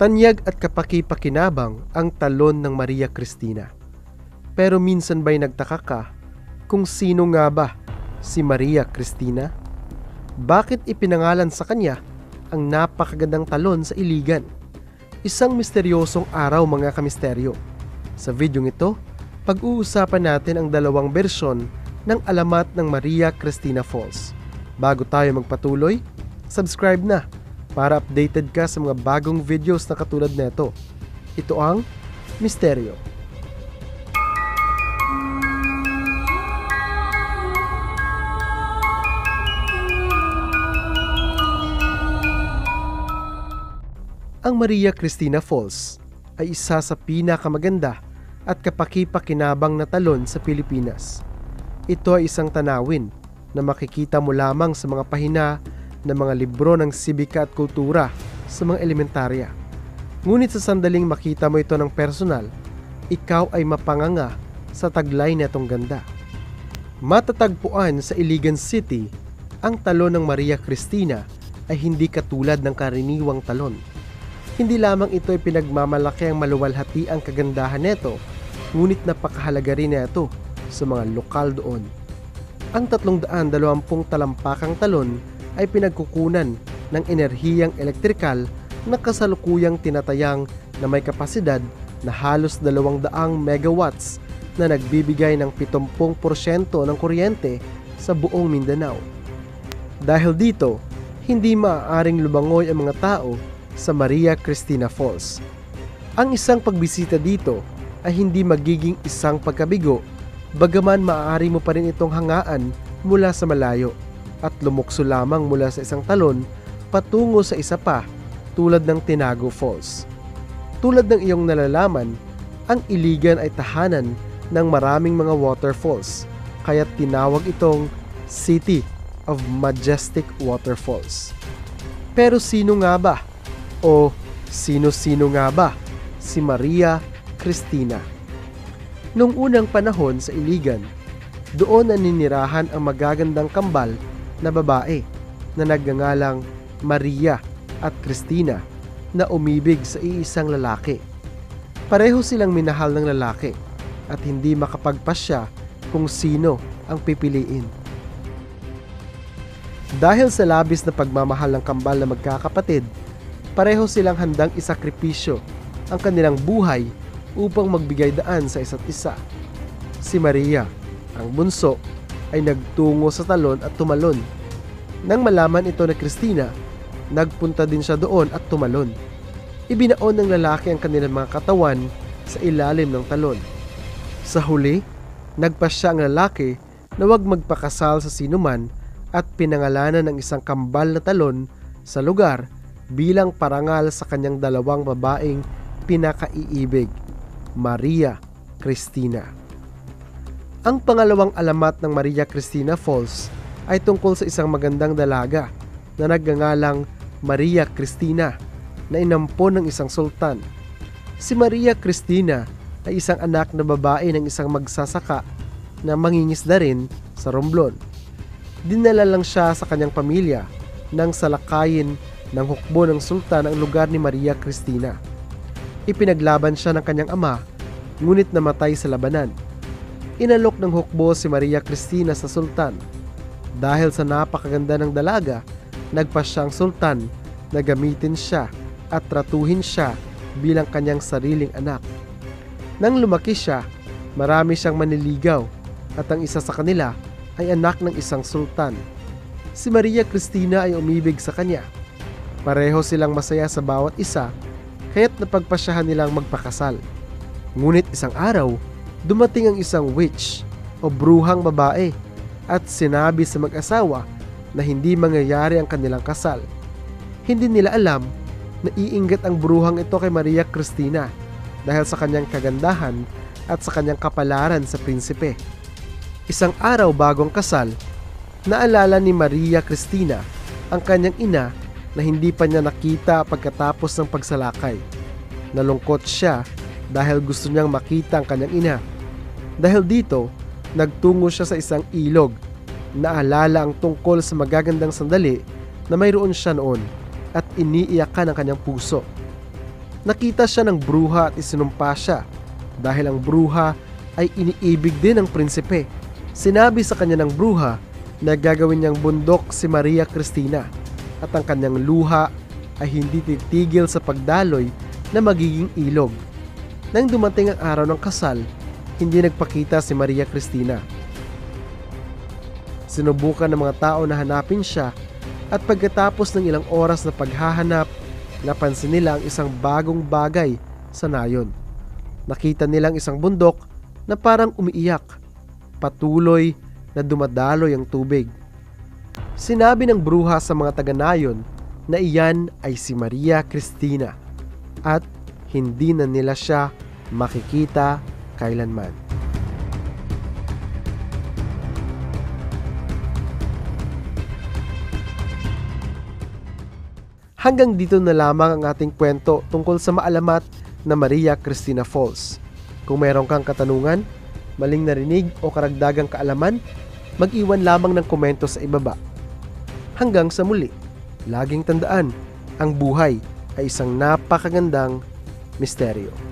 Tanyag at kapaki-pakinabang ang talon ng Maria Cristina. Pero minsan ba'y nagtaka ka kung sino nga ba si Maria Cristina? Bakit ipinangalan sa kanya ang napakagandang talon sa Iligan? Isang misteryosong araw, mga kamisteryo. Sa videong ito, pag-uusapan natin ang dalawang bersyon ng alamat ng Maria Cristina Falls. Bago tayo magpatuloy, subscribe na para updated ka sa mga bagong videos na katulad nito. Ito ang Misterio. Ang Maria Cristina Falls ay isa sa pinakamaganda at kapaki-pakinabang na talon sa Pilipinas. Ito ay isang tanawin na makikita mo lamang sa mga pahina ng mga libro ng sibika at kultura sa mga elementarya. Ngunit sa sandaling makita mo ito ng personal, ikaw ay mapanganga sa taglay nitong ganda. Matatagpuan sa Iligan City, ang talon ng Maria Cristina ay hindi katulad ng karaniwang talon. Hindi lamang ito ay pinagmamalaki ang maluwalhati ang kagandahan nito, ngunit napakahalaga rin nito sa mga lokal doon. Ang 320 talampakang talon ay pinagkukunan ng enerhiyang elektrikal na kasalukuyang tinatayang na may kapasidad na halos 200 megawatts na nagbibigay ng 70% ng kuryente sa buong Mindanao. Dahil dito, hindi maaaring lumangoy ang mga tao sa Maria Cristina Falls. Ang isang pagbisita dito ay hindi magiging isang pagkabigo, bagaman maaari mo pa rin itong hangaan mula sa malayo at lumukso lamang mula sa isang talon patungo sa isa pa tulad ng Tinago Falls. Tulad ng iyong nalalaman, ang Iligan ay tahanan ng maraming mga waterfalls, kaya tinawag itong City of Majestic Waterfalls. Pero sino nga ba? O sino-sino nga ba si Maria Cristina? Noong unang panahon sa Iligan, doon naninirahan ang magagandang kambal na babae na nagngangalang Maria at Cristina na umibig sa iisang lalaki. Pareho silang minahal ng lalaki at hindi makapagpasya kung sino ang pipiliin. Dahil sa labis na pagmamahal ng kambal na magkakapatid, pareho silang handang isakripisyo ang kanilang buhay upang magbigay daan sa isa't isa. Si Maria, ang bunso, ay nagtungo sa talon at tumalon. Nang malaman ito na Cristina, nagpunta din siya doon at tumalon. Ibinaon ng lalaki ang kanilang mga katawan sa ilalim ng talon. Sa huli, nagpasya ang lalaki na huwag magpakasal sa sinuman at pinangalanan ng isang kambal na talon sa lugar bilang parangal sa kanyang dalawang babaeng pinakaiibig, Maria Cristina. Ang pangalawang alamat ng Maria Cristina Falls ay tungkol sa isang magandang dalaga na nagngangalang Maria Cristina na inampo ng isang sultan. Si Maria Cristina ay isang anak na babae ng isang magsasaka na mangingisda rin sa Romblon. Dinala lang siya sa kanyang pamilya nang salakayin ng hukbo ng sultan ang lugar ni Maria Cristina. Ipinaglaban siya ng kanyang ama, ngunit namatay sa labanan. Inalok ng hukbo si Maria Cristina sa sultan. Dahil sa napakaganda ng dalaga, nagpasyang sultan na gamitin siya at tratuhin siya bilang kanyang sariling anak. Nang lumaki siya, marami siyang maniligaw at ang isa sa kanila ay anak ng isang sultan. Si Maria Cristina ay umibig sa kanya. Pareho silang masaya sa bawat isa, kaya't napagpasyahan nilang magpakasal. Ngunit isang araw, dumating ang isang witch o bruhang babae at sinabi sa mag-asawa na hindi mangyayari ang kanilang kasal. Hindi nila alam na iinggit ang bruhang ito kay Maria Cristina dahil sa kanyang kagandahan at sa kanyang kapalaran sa prinsipe. Isang araw bago ang kasal, naalala ni Maria Cristina ang kanyang ina na hindi pa niya nakita pagkatapos ng pagsalakay. Nalungkot siya dahil gusto niyang makita ang kanyang ina. Dahil dito, nagtungo siya sa isang ilog. Naalala ang tungkol sa magagandang sandali na mayroon siya noon at iniiyakan ang kanyang puso. nakita siya ng bruha at isinumpa siya. Dahil ang bruha ay iniibig din ng prinsipe, sinabi sa kanya ng bruha na gagawin niyang bundok si Maria Cristina at ang kanyang luha ay hindi titigil sa pagdaloy na magiging ilog. Nang dumating ang araw ng kasal, hindi nagpakita si Maria Cristina. Sinubukan ng mga tao na hanapin siya at pagkatapos ng ilang oras na paghahanap, napansin nila ang isang bagong bagay sa nayon. Nakita nilang isang bundok na parang umiiyak, patuloy na dumadaloy ang tubig. Sinabi ng bruha sa mga taga-nayon na iyan ay si Maria Cristina at hindi na nila siya makikita kailanman. Hanggang dito na lamang ang ating kwento tungkol sa maalamat na Maria Cristina Falls. Kung meron kang katanungan, maling narinig o karagdagang kaalaman, mag-iwan lamang ng komento sa ibaba. Hanggang sa muli, laging tandaan, ang buhay ay isang napakagandang misteryo.